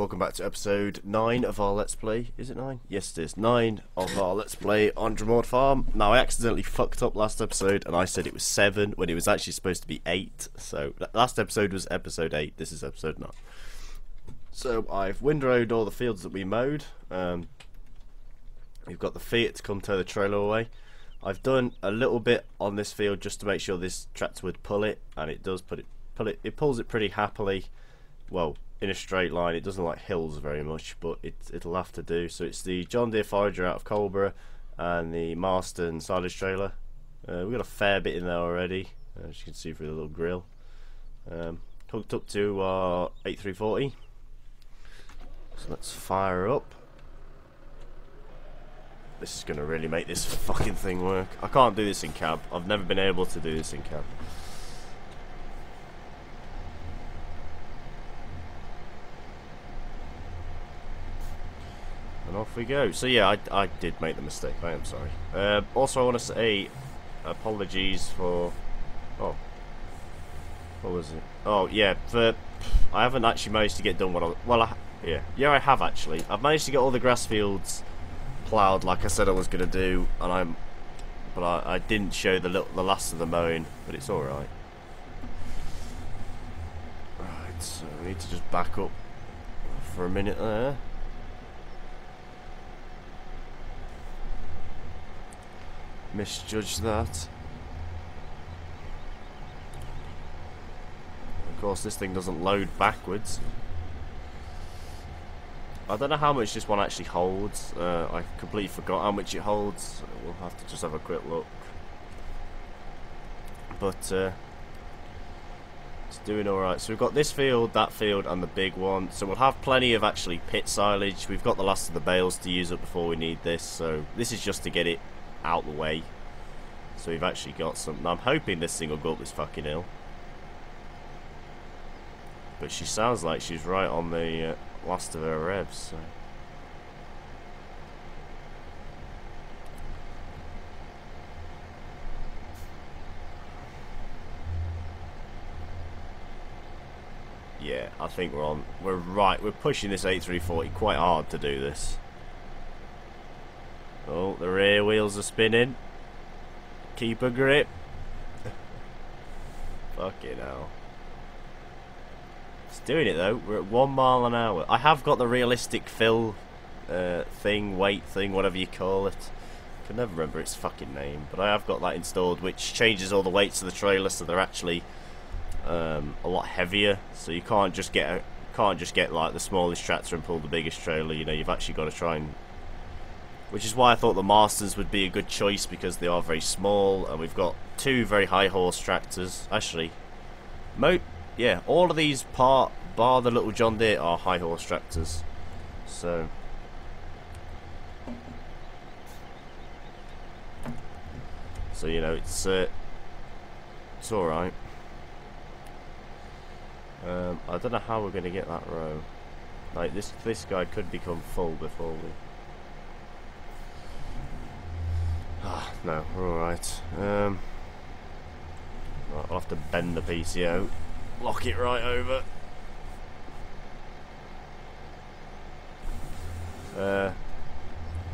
welcome back to episode 9 of our Let's Play. Is it 9? Yes it is, 9 of our Let's Play on Drumard Farm. Now I accidentally fucked up last episode and I said it was 7 when it was actually supposed to be 8. So last episode was episode 8, this is episode 9. So I've windrowed all the fields that we mowed. We've got the Fiat to come tow the trailer away. I've done a little bit on this field just to make sure this tractor would pull it, and it does pulls it pretty happily. Well, in a straight line, it doesn't like hills very much, but it'll have to do. So it's the John Deere forager out of Cobra and the Marston silage trailer. We've got a fair bit in there already, as you can see through the little grill. Hooked up to our 8340. So let's fire up. This is going to really make this fucking thing work. I can't do this in cab. I've never been able to do this in cab. And off we go. So yeah, I did make the mistake. I am sorry. Also, I want to say apologies for... Oh. What was it? Oh, yeah. I haven't actually managed to get done what I... Well, I have actually. I've managed to get all the grass fields plowed like I said I was going to do, and I didn't show the last of the mowing, but it's alright. Right, so we need to just back up for a minute there. Misjudge that. Of course this thing doesn't load backwards. I don't know how much this one actually holds. I completely forgot how much it holds. So we'll have to just have a quick look. But it's doing alright. So we've got this field, that field, and the big one. So we'll have plenty of actually pit silage. We've got the last of the bales to use up before we need this. So this is just to get it out the way. So we've actually got something. I'm hoping this thing will go up this fucking hill. But she sounds like she's right on the... last of her revs, so. Yeah, I think we're pushing this 8340 quite hard to do this. Oh, the rear wheels are spinning. Keep a grip. Fucking hell. It's doing it though. We're at 1 mile an hour. I have got the realistic fill thing, weight thing, whatever you call it. I can never remember its fucking name, but I have got that installed, which changes all the weights of the trailer, so they're actually a lot heavier. So you can't just get like the smallest tractor and pull the biggest trailer. You know, you've actually got to try and. Which is why I thought the Marstons would be a good choice, because they are very small, and we've got 2 very high horse tractors. Actually, yeah, all of these bar the little John Deere are high horse tractors. So you know, it's alright. I don't know how we're gonna get that row. Like this guy could become full before we no, we're alright. I'll have to bend the PCO. Lock it right over.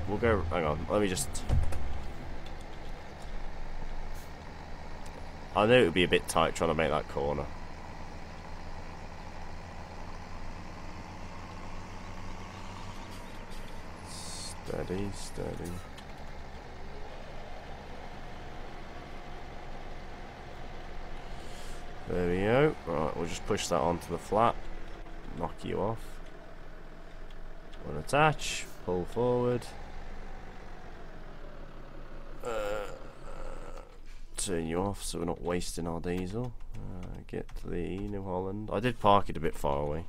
We'll go. Hang on. Let me just. I know it would be a bit tight trying to make that corner. Steady, steady. There we go. Right, we'll just push that onto the flat. Knock you off. Unattach. Pull forward. Turn you off so we're not wasting our diesel. Get to the New Holland. I did park it a bit far away.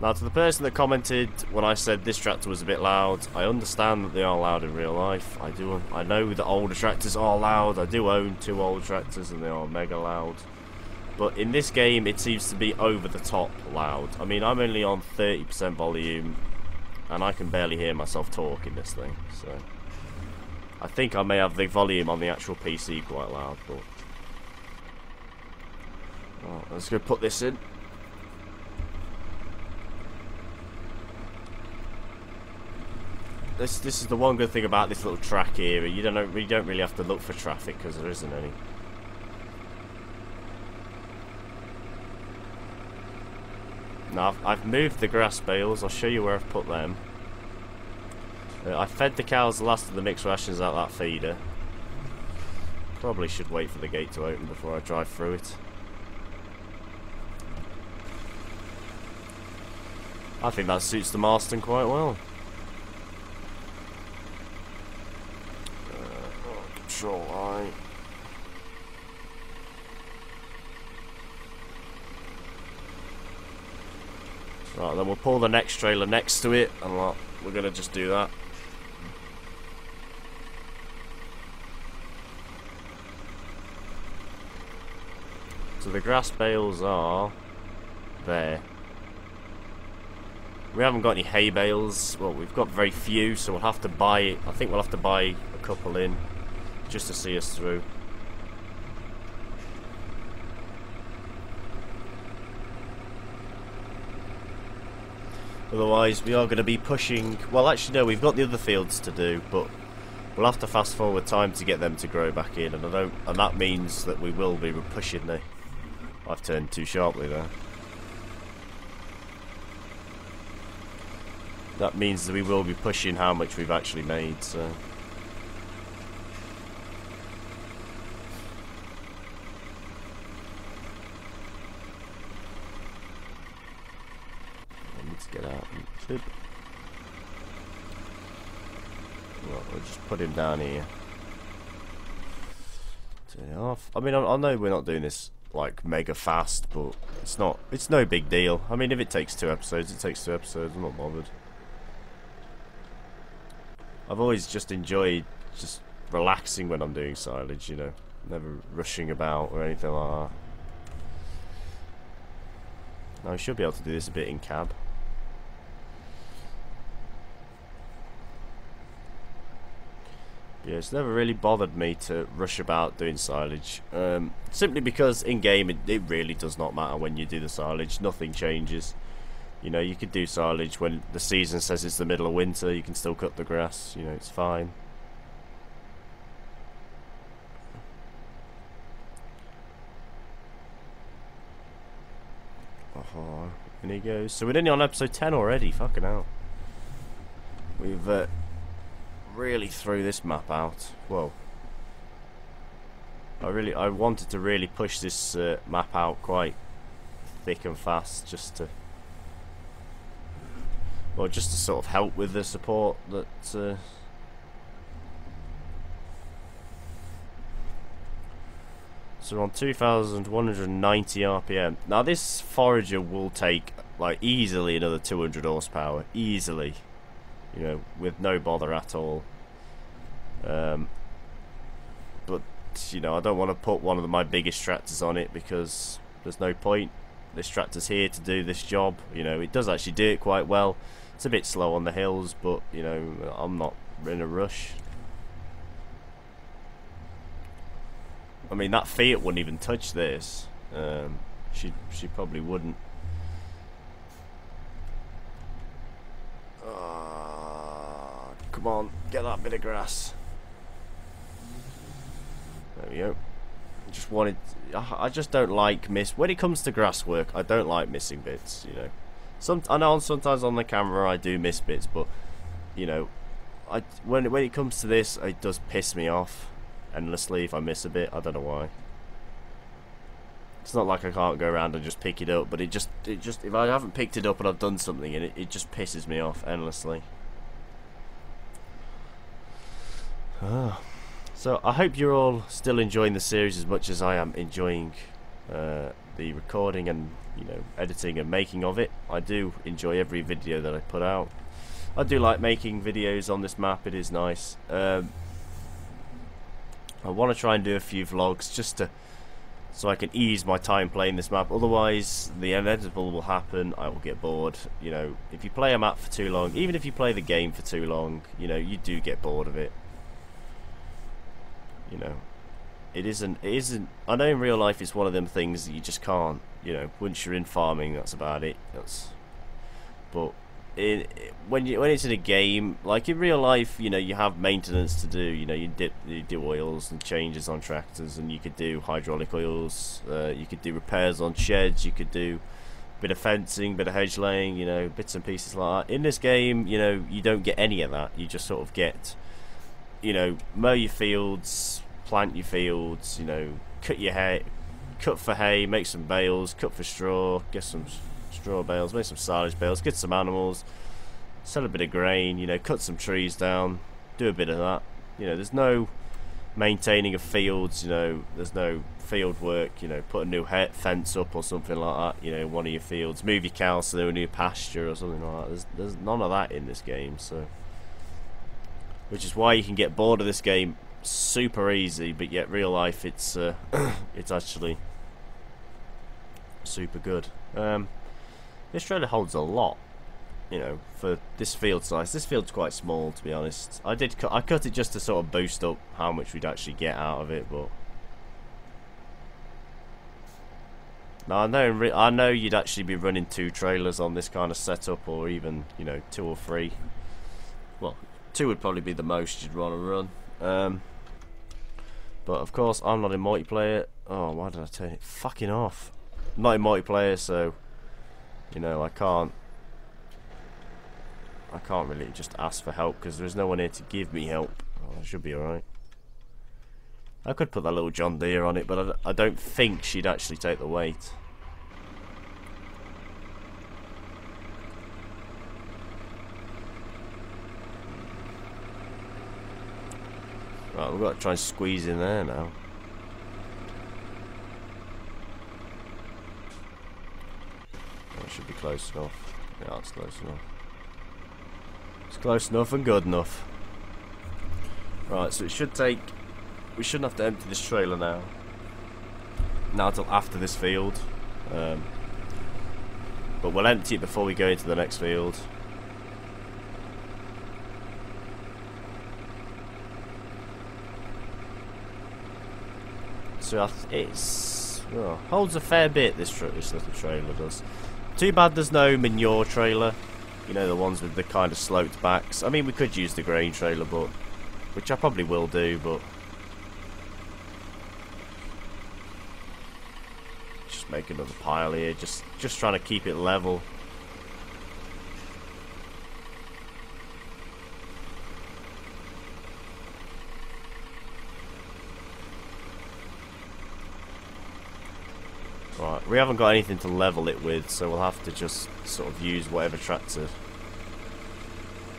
Now, to the person that commented when I said this tractor was a bit loud, I understand that they are loud in real life. I know that older tractors are loud. I do own 2 old tractors and they are mega loud. But in this game, it seems to be over the top loud. I mean, I'm only on 30% volume and I can barely hear myself talk in this thing. So I think I may have the volume on the actual PC quite loud. But right, let's go put this in. This is the one good thing about this little track here. You don't really have to look for traffic because there isn't any. Now I've moved the grass bales. I'll show you where I've put them. I fed the cows the last of the mixed rations out that feeder. Probably should wait for the gate to open before I drive through it. I think that suits the Marston quite well. Control I. Right, then we'll pull the next trailer next to it, and we're going to just do that. So the grass bales are there. We haven't got any hay bales. Well, we've got very few, so we'll have to buy, I think we'll have to buy a couple in just to see us through. Otherwise we are going to be pushing, well actually no, we've got the other fields to do, but we'll have to fast forward time to get them to grow back in, and that means that we will be pushing the... I've turned too sharply there. That means that we will be pushing how much we've actually made, so... We'll just put him down here. Turn it off. I mean, I know we're not doing this like mega fast, but it's not. It's no big deal. I mean, if it takes 2 episodes, it takes 2 episodes. I'm not bothered. I've always just enjoyed just relaxing when I'm doing silage. You know, never rushing about or anything like that. Now we should be able to do this a bit in cab. Yeah, it's never really bothered me to rush about doing silage, simply because in game it really does not matter when you do the silage. Nothing changes. You know, you could do silage when the season says it's the middle of winter. You can still cut the grass. You know, it's fine. Oh, and he goes. So we're only on episode 10 already. Fucking hell. We've really threw this map out. Whoa. I wanted to really push this map out quite thick and fast, just to, well, just to sort of help with the support that so we're on 2,190 RPM. Now this forager will take like easily another 200 horsepower, easily. You know, with no bother at all. But you know, I don't want to put one of my biggest tractors on it because there's no point. This tractor's here to do this job. You know, it does actually do it quite well. It's a bit slow on the hills, but you know, I'm not in a rush. I mean, that Fiat wouldn't even touch this. She probably wouldn't. Come on, get that bit of grass. There we go. I just don't like when it comes to grass work, I don't like missing bits, you know. I know sometimes on the camera I do miss bits, but you know, when it comes to this, it does piss me off endlessly if I miss a bit. I don't know why. It's not like I can't go around and just pick it up, but it just if I haven't picked it up and I've done something in it, it just pisses me off endlessly. So I hope you're all still enjoying the series as much as I am enjoying the recording and, you know, editing and making of it. I do enjoy every video that I put out. I do like making videos on this map. It is nice. I want to try and do a few vlogs just to, so I can ease my time playing this map. Otherwise, the inevitable will happen. I will get bored. You know, if you play a map for too long, even if you play the game for too long, you know, you do get bored of it. You know, it isn't, I know in real life it's one of them things that you just can't, you know, once you're in farming, that's about it, but when it's in a game, like in real life, you know, you have maintenance to do. You know, you do oils and changes on tractors, and you could do hydraulic oils. You could do repairs on sheds. You could do a bit of fencing, bit of hedge laying. You know, bits and pieces like that. In this game, you know, you don't get any of that. You just sort of get, you know, mow your fields, plant your fields. You know, cut your hay, cut for hay, make some bales, cut for straw, get some straw bales, make some silage bales, get some animals, sell a bit of grain, you know, cut some trees down, do a bit of that. You know, there's no maintaining of fields, you know, there's no field work, you know, put a new fence up or something like that, you know, one of your fields, move your cows so they're a new pasture or something like that. There's none of that in this game, so, which is why you can get bored of this game super easy, but yet real life it's it's actually super good. This trailer holds a lot, you know, for this field size. This field's quite small, to be honest. I cut it just to sort of boost up how much we'd actually get out of it, but now I know you'd actually be running 2 trailers on this kind of setup, or even, you know, 2 or 3. Well, 2 would probably be the most you'd want to run. But of course I'm not in multiplayer. Oh, why did I turn it fucking off? I'm not in multiplayer, so, you know, I can't really just ask for help because there's no one here to give me help. Oh, that should be alright. I could put that little John Deere on it, but I don't think she'd actually take the weight. Right, we've got to try and squeeze in there now. That should be close enough. Yeah, that's close enough. It's close enough and good enough. Right, so it should take... We shouldn't have to empty this trailer now. Now till after this field. But we'll empty it before we go into the next field. So it's... Oh, holds a fair bit, this little trailer does. Too bad there's no manure trailer. You know, the ones with the kind of sloped backs. I mean, we could use the grain trailer, but which I probably will do, but just make another pile here. Just trying to keep it level. Right, we haven't got anything to level it with, so we'll have to just sort of use whatever tractor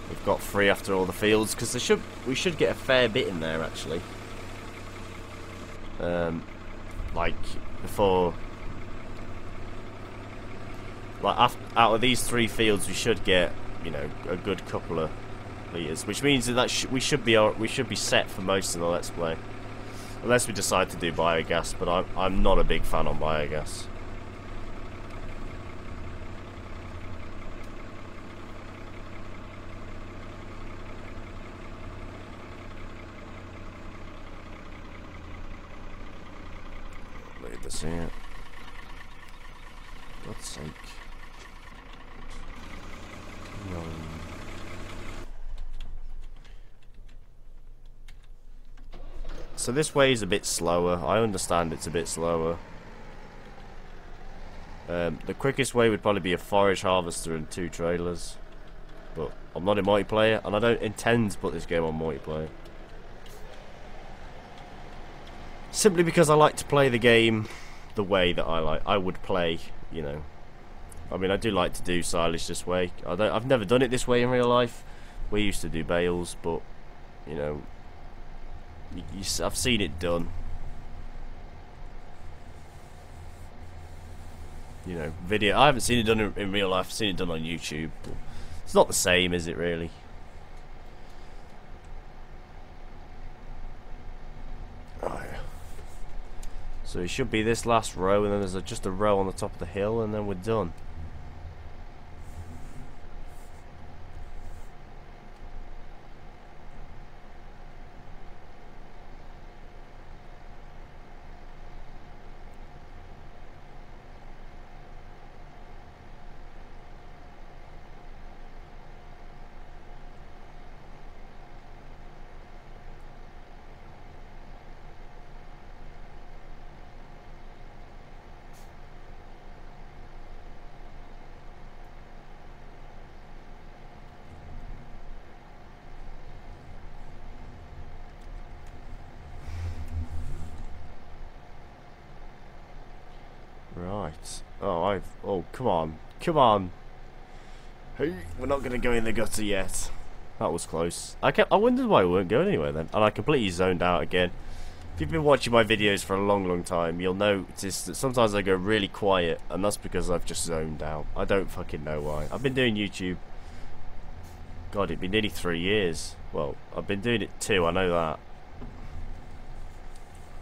we've got free after all the fields, because we should get a fair bit in there actually. Like before, like out of these 3 fields, we should get, you know, a good couple of litres, which means that we should be set for most of the Let's Play. Unless we decide to do biogas, but I'm not a big fan on biogas. Leave this here. For God's sake. No. So this way is a bit slower. I understand it's a bit slower. The quickest way would probably be a forage harvester and 2 trailers. But I'm not in multiplayer, and I don't intend to put this game on multiplayer. Simply because I like to play the game the way that I like. I would play, you know. I mean, I do like to do silage this way. I've never done it this way in real life. We used to do bales, but, you know, I've seen it done, you know, video. I haven't seen it done in real life. I've seen it done on YouTube, but it's not the same, is it really? Oh, yeah. So it should be this last row, and then there's just a row on the top of the hill, and then we're done. Oh, come on. Come on. Hey, we're not going to go in the gutter yet. That was close. I wondered why we weren't going anywhere then. And I completely zoned out again. If you've been watching my videos for a long, long time, you'll notice that sometimes I go really quiet. And that's because I've just zoned out. I don't fucking know why. I've been doing YouTube. God, it'd be nearly 3 years. Well, I've been doing it 2, I know that.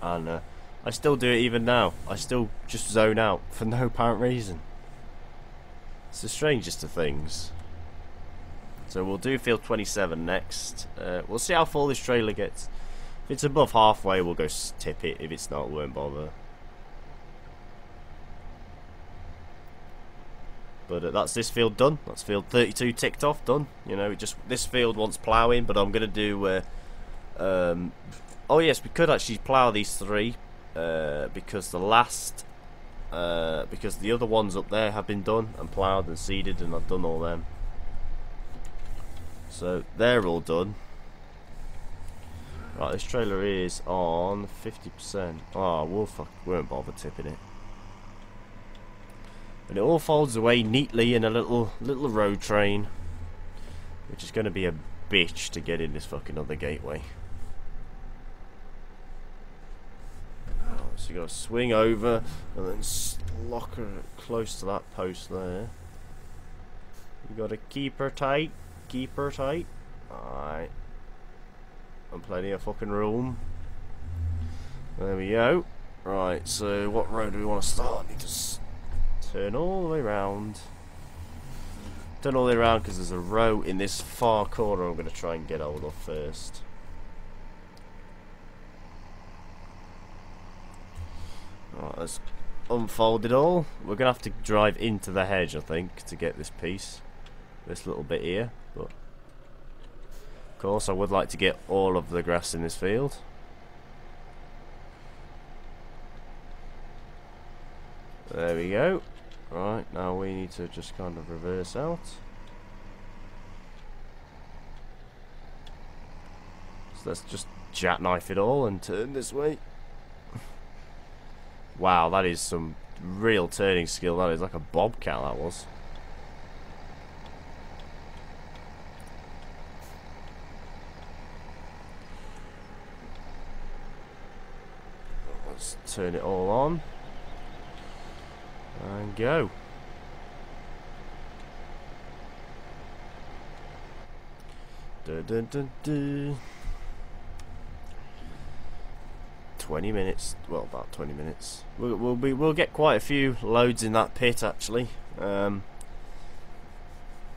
And I still do it even now. I still just zone out for no apparent reason. It's the strangest of things. So we'll do field 27 next. We'll see how full this trailer gets. If it's above halfway, we'll go tip it. If it's not, we won't bother. But that's this field done. That's field 32 ticked off, done. You know, this field wants ploughing, but I'm gonna do. Oh yes, we could actually plough these 3 because the last, because the other ones up there have been done and ploughed and seeded, and I've done all them. So they're all done. Right, this trailer is on 50%. Ah, we won't bother tipping it. And it all folds away neatly in a little road train, which is going to be a bitch to get in this fucking other gateway. Oh, so you got to swing over and then lock her close to that post there. You got to keep her tight, keep her tight. Alright, and plenty of fucking room. There we go. Right, so what road do we want to start? I need to turn all the way round. Turn all the way round because there's a row in this far corner I'm going to try and get hold of first. Alright, let's unfold it all. We're going to have to drive into the hedge, I think, to get this piece. This little bit here. But of course, I would like to get all of the grass in this field. There we go. Right, now we need to just kind of reverse out. So let's just jackknife it all and turn this way. Wow, that is some real turning skill. That is like a bobcat, that was. Let's turn it all on. And go. Dun, dun, dun, dun. 20 minutes. Well, about 20 minutes. We'll get quite a few loads in that pit actually. But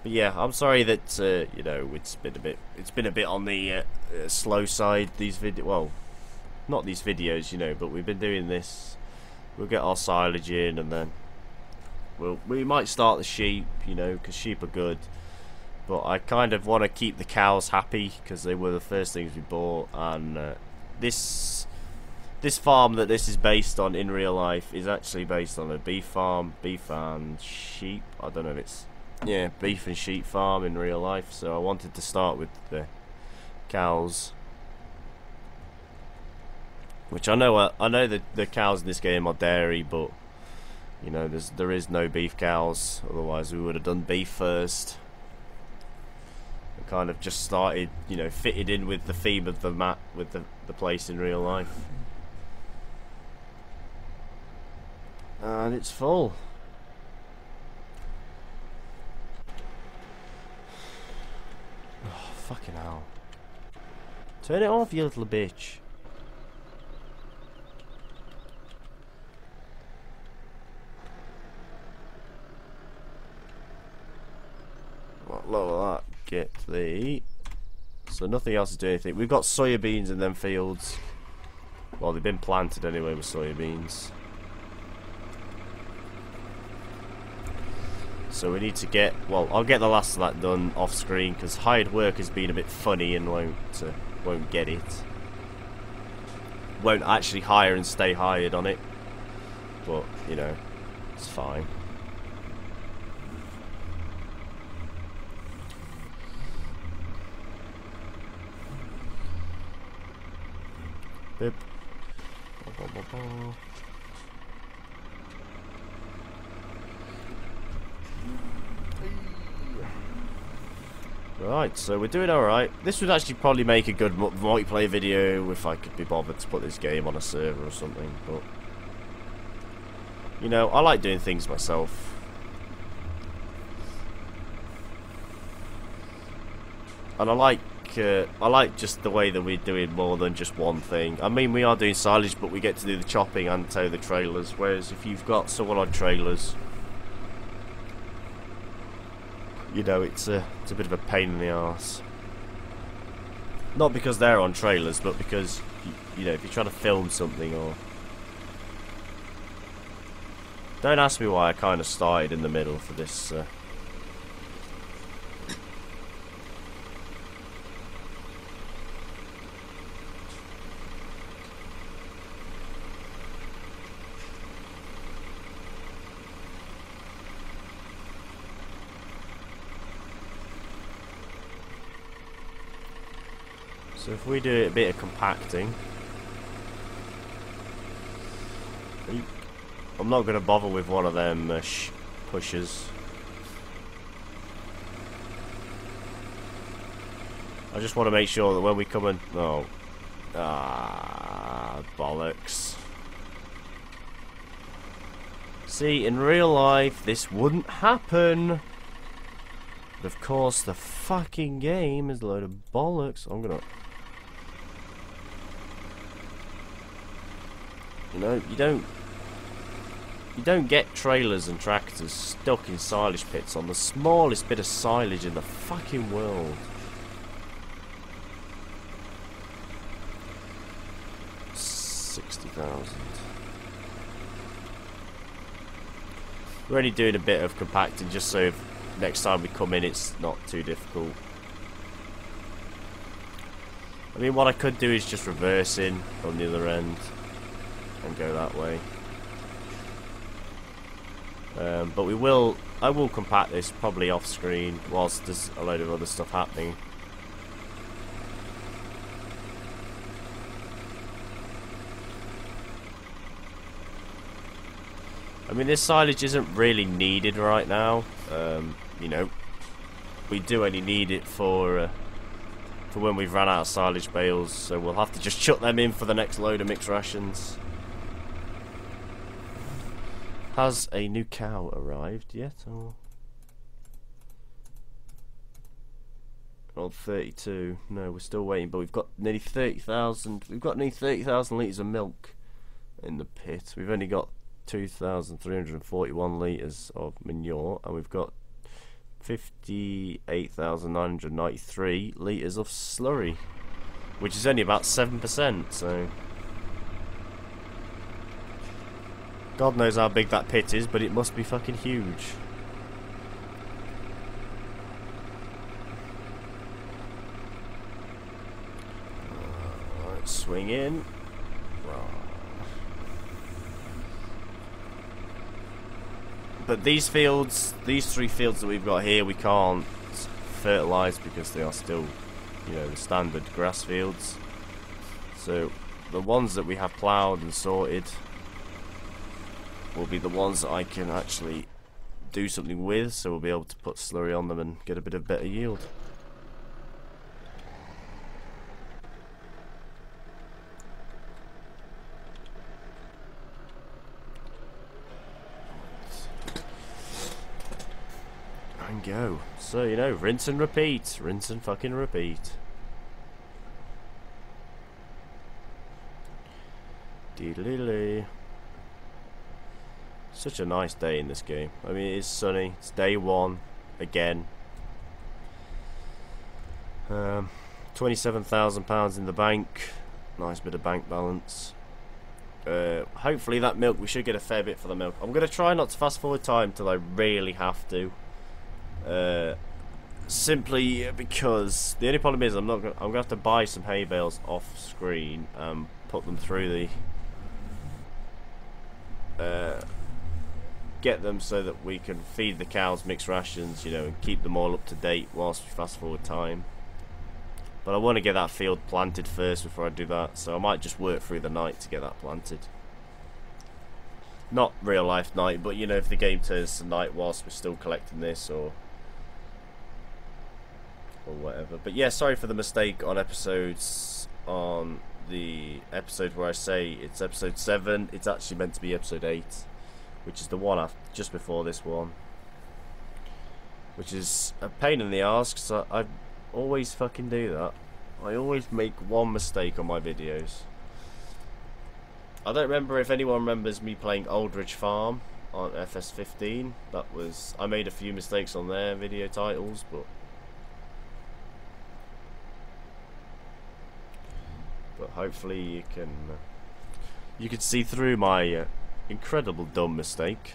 yeah, I'm sorry that you know, it's been a bit on the slow side. Well, not these videos, you know, but we've been doing this. We'll get our silage in and then. We might start the sheep, you know, because sheep are good. But I kind of want to keep the cows happy because they were the first things we bought. And this farm that this is based on in real life is actually based on a beef farm, beef and sheep. I don't know if it's, yeah, beef and sheep farm in real life. So I wanted to start with the cows. Which I know that the cows in this game are dairy, but you know, there is no beef cows, otherwise we would have done beef first. I kind of just started, you know, fitted in with the theme of the map, with the place in real life. And it's full. Oh, fucking hell. Turn it off, you little bitch. Lower that, get the. So nothing else to do anything. We've got soybeans in them fields. Well, they've been planted anyway with soybeans. So we need to get. Well, I'll get the last of that done off screen because hired work has been a bit funny and won't get it. Won't actually hire and stay hired on it. But you know, it's fine. Boop. Bah, bah, bah, bah. Right, so we're doing alright. This would actually probably make a good multiplayer video if I could be bothered to put this game on a server or something, but... you know, I like doing things myself. And I like just the way that we're doing more than just one thing. I mean, we are doing silage, but we get to do the chopping and tow the trailers, whereas if you've got someone on trailers, you know, it's a bit of a pain in the arse. Not because they're on trailers, but because, you know, if you're trying to film something or... Don't ask me why I kind of started in the middle for this. So if we do a bit of compacting, I'm not going to bother with one of them pushers. I just want to make sure that when we come in... oh. Ah, bollocks. See, in real life, this wouldn't happen. But of course, the fucking game is a load of bollocks. I'm going to... you know, you don't get trailers and tractors stuck in silage pits on the smallest bit of silage in the fucking world. $60,000. We're only doing a bit of compacting just so if next time we come in it's not too difficult. I mean, what I could do is just reverse in on the other end and go that way. But we will, I will compact this probably off screen whilst there's a load of other stuff happening. I mean, this silage isn't really needed right now. You know, we do only need it for when we've run out of silage bales, so we'll have to just chuck them in for the next load of mixed rations. Has a new cow arrived yet? Or on 32? No, we're still waiting. But we've got nearly 30,000. We've got nearly 30,000 litres of milk in the pit. We've only got 2,341 litres of manure, and we've got 58,993 litres of slurry, which is only about 7%. So. God knows how big that pit is, but it must be fucking huge. Alright, swing in. But these fields, these three fields that we've got here, we can't fertilise because they are still, you know, the standard grass fields. So the ones that we have ploughed and sorted will be the ones that I can actually do something with, so we'll be able to put slurry on them and get a bit of better yield. And go. So, you know, rinse and repeat. Rinse and fucking repeat. Diddly-ly. Such a nice day in this game. I mean, it's sunny. It's day one again. £27,000 in the bank. Nice bit of bank balance. Hopefully that milk, we should get a fair bit for the milk. I'm going to try not to fast forward time till I really have to. Simply because the only problem is I'm going to have to buy some hay bales off screen and put them through the... get them so that we can feed the cows mixed rations, you know, and keep them all up to date whilst we fast forward time. But I want to get that field planted first before I do that, so I might just work through the night to get that planted. Not real life night, but you know, if the game turns to night whilst we're still collecting this, or whatever. But yeah, sorry for the mistake on episodes, on the episode where I say it's episode 7. It's actually meant to be episode 8, which is the one after, just before this one, which is a pain in the arse because I always fucking do that. I always make one mistake on my videos. I don't remember if anyone remembers me playing Aldridge Farm on FS15. That was, I made a few mistakes on their video titles, but hopefully you can see through my incredible dumb mistake.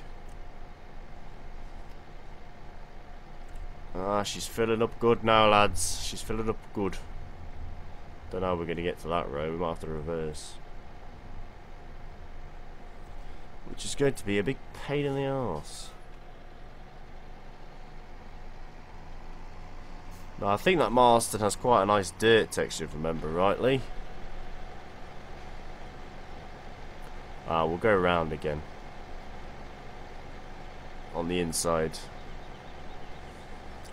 Ah, she's filling up good now, lads. She's filling up good. Don't know how we're going to get to that row. We might have to reverse, which is going to be a big pain in the arse. Now, I think that Marston has quite a nice dirt texture, if I remember rightly. Ah, we'll go round again on the inside.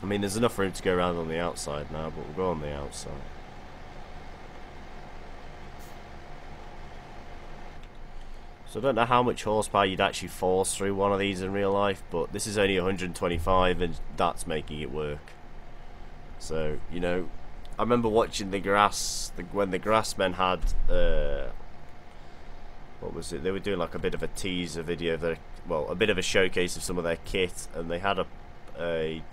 I mean, there's enough room to go around on the outside now, but we'll go on the outside. So I don't know how much horsepower you'd actually force through one of these in real life, but this is only 125 and that's making it work. So, you know, I remember watching the grass, when the grassmen had, what was it, they were doing like a bit of a teaser video, a bit of a showcase of some of their kit, and they had a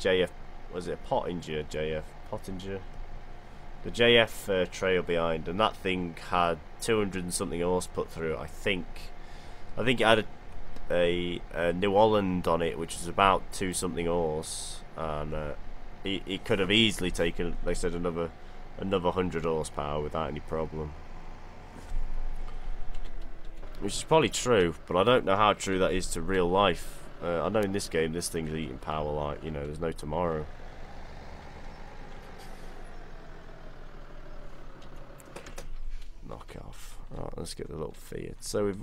JF, was it a Pottinger, the JF trail behind, and that thing had 200 and something horse put through, I think. I think it had a New Holland on it, which was about 2-something horse, and it could have easily taken, they said, another 100 horsepower without any problem. Which is probably true, but I don't know how true that is to real life. I know in this game, this thing's eating power like, you know, there's no tomorrow. Knock off. Right, let's get the little Fiat. So we've,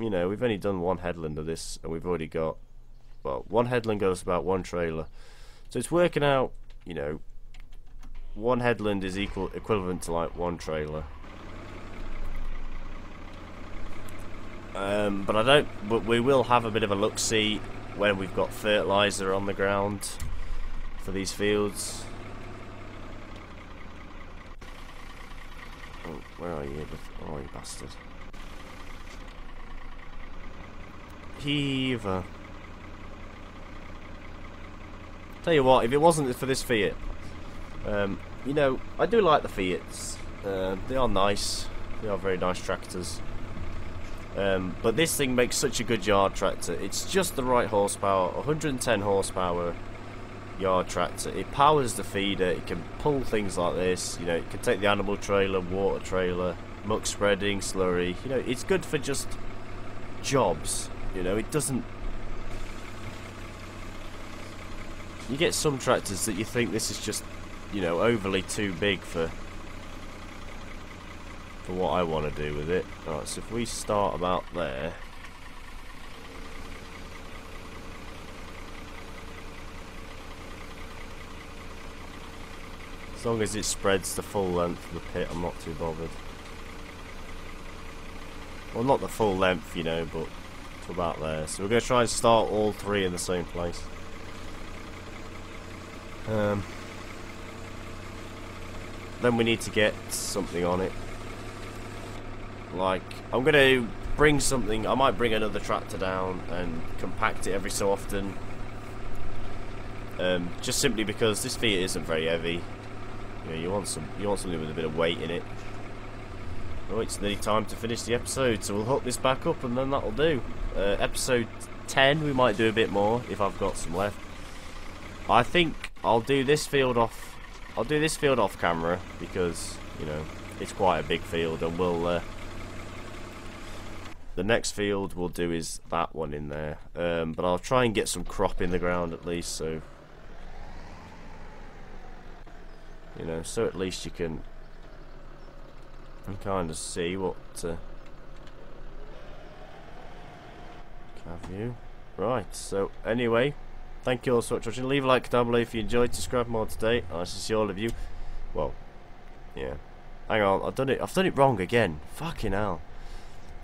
you know, we've only done one headland of this, and we've already got, well, one headland goes about one trailer, so it's working out, you know, one headland is equivalent to like one trailer. But we will have a bit of a look-see when we've got fertilizer on the ground for these fields. Oh, where are you? Oh, you bastard. Heaver. Tell you what, if it wasn't for this Fiat, you know, I do like the Fiats. They are nice. They are very nice tractors. But this thing makes such a good yard tractor. It's just the right horsepower, 110 horsepower yard tractor. It powers the feeder. It can pull things like this. You know, it can take the animal trailer, water trailer, muck spreading, slurry. You know, it's good for just jobs. You know, it doesn't. You get some tractors that you think this is just, you know, overly too big for what I want to do with it. All right, so if we start about there. As long as it spreads the full length of the pit, I'm not too bothered. Well, not the full length, you know, but to about there. So we're going to try and start all three in the same place. Then we need to get something on it. Like, I'm going to bring something, I might bring another tractor down and compact it every so often. Just simply because this Fiat isn't very heavy. You know, you want something with a bit of weight in it. Oh, it's nearly time to finish the episode, so we'll hook this back up and then that'll do. Episode 10, we might do a bit more if I've got some left. I think I'll do this field off. I'll do this field off camera because, you know, it's quite a big field, and we'll. The next field we'll do is that one in there, but I'll try and get some crop in the ground at least, so. You know, so at least you can kind of see what have you. Right, so anyway, Thank you all so much for watching. Leave a like down below if you enjoyed. Subscribe more today. Nice to see all of you. Well, yeah. Hang on, I've done it wrong again. Fucking hell.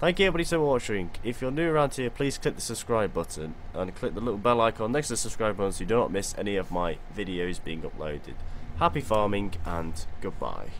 Thank you everybody so much for watching. If you're new around here, please click the subscribe button and click the little bell icon next to the subscribe button so you do not miss any of my videos being uploaded. Happy farming and goodbye.